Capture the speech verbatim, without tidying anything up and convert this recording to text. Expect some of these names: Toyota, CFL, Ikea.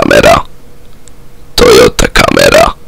kamera. Toyota kamera.